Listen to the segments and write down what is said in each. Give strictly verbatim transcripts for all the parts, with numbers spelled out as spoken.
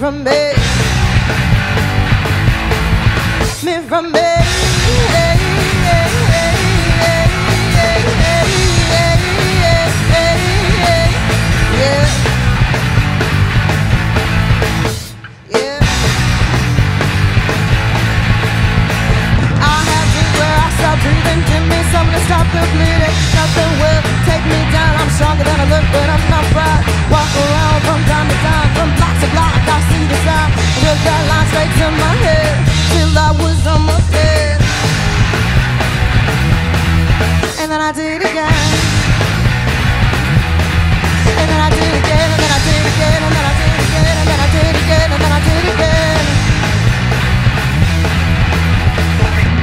From me, me from me, hey, hey, hey, hey, hey, hey, hey, hey, hey, yeah, yeah. I have been where I stop breathing. Give me something to stop the bleeding. Nothing will take me down. I'm stronger than I look, but I'm not proud. Walk around from time to time, from block to block. That line straight to my head till I was almost dead, and then I did again, and then I did again, and then I did again, and then I did again, and then I did again, and then I did again.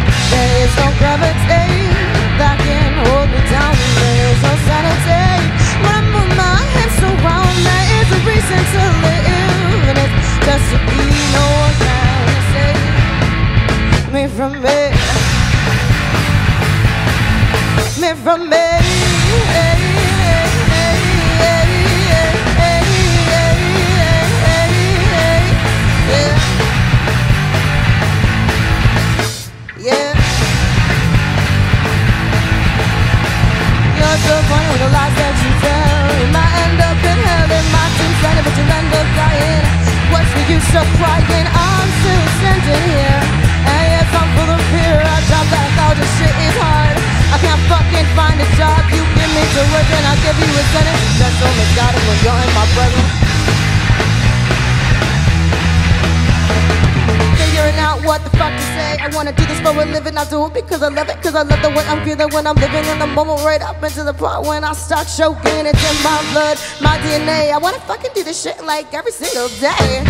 There is no gravity that can hold me down. There is no sanity when I move my hips around. There is a reason to live, and it's just to be. Me from me, me from me, hey, hey, hey, hey, hey, hey, hey, hey, yeah, yeah. You're disappointed with the lies that you tell. You might end up in hell, it might seem standing, but you'll end up dying. What's the use of crying? I'm still standing here. I'm full of fear, I drop that thought, this shit is hard. I can't fucking find a job. You give me to work and I'll give you a sentence. That's all I got when you're in my brother. Figuring out what the fuck to say. I wanna do this for a living, I do it because I love it, cause I love the way I'm feeling when I'm living in the moment. Right up into the part when I start choking, it's in my blood, my D N A. I wanna fucking do this shit like every single day.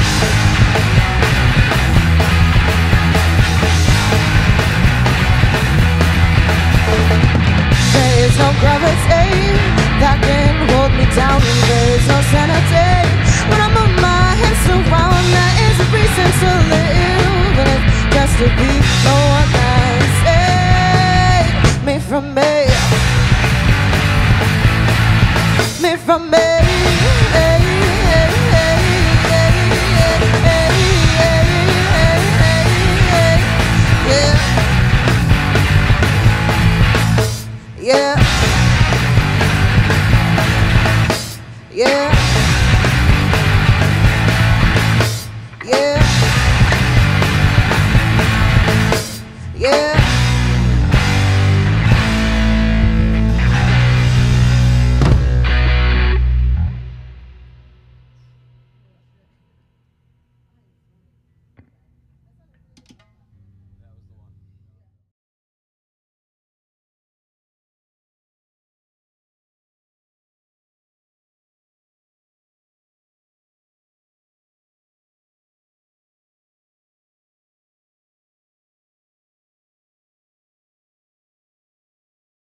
There is no gravity that can hold me down, and there is no sanity when I move my hips around. There is a reason to live, and it's just to be no one can save me from me, me from me. Yeah. Yeah.